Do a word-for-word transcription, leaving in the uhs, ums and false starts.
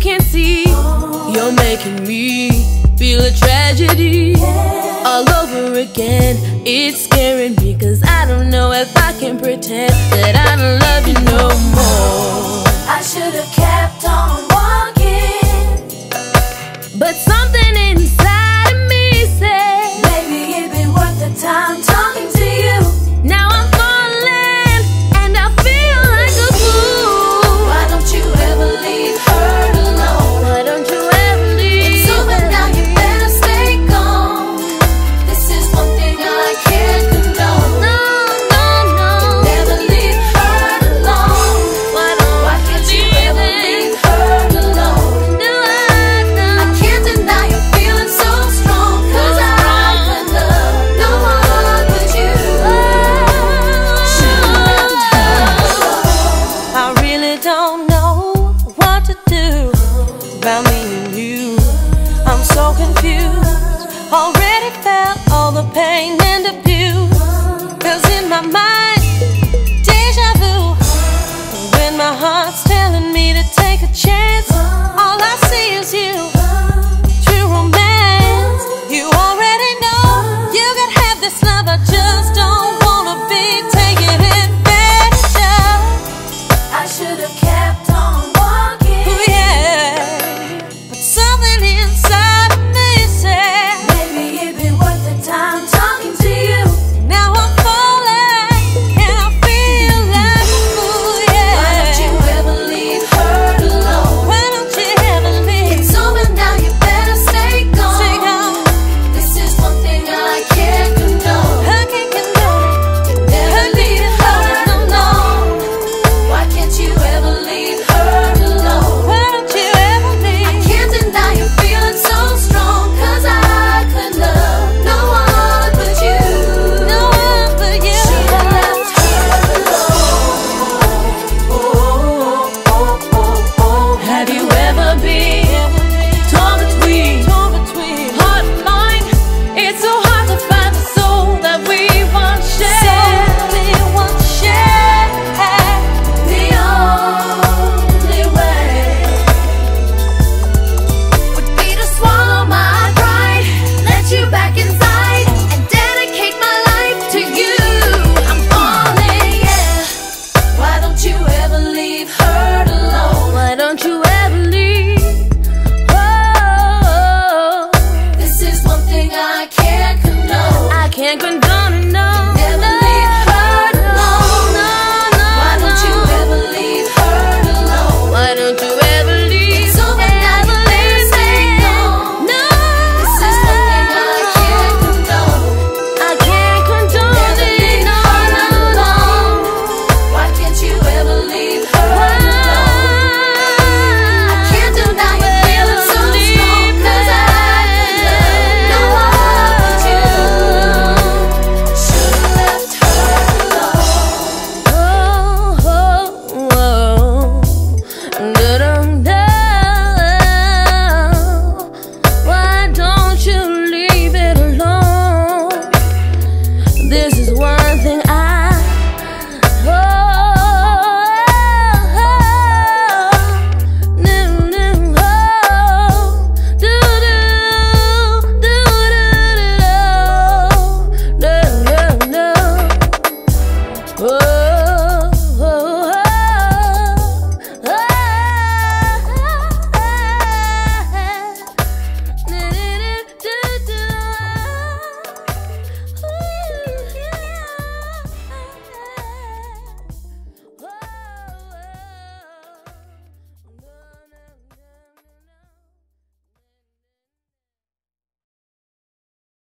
can't see. You're making me feel a tragedy all over again. It's scaring me, cause I don't know if I can pretend that I don't love you no more. I should've kept on walking, but something inside of me said maybe it'd be worth the time talking to you. Now I'm falling and I feel like a fool. Why don't you ever leave her alone? Why don't you ever leave her? So now you better stay gone. This is one thing I can't condone. No, no, no. Never leave her alone. Why don't Why can't you ever leave her alone? No, I don't. I can't deny you're feeling so strong, cause I could love no one but you. Should've done. I really don't know what to do about me and you. I'm so confused. Already felt all the pain and abuse. Cause in my mind, deja vu. When my heart's telling me to take a chance, all I see is you. True romance. You already know you can have this love. I just don't wanna be taking advantage of. I should've kept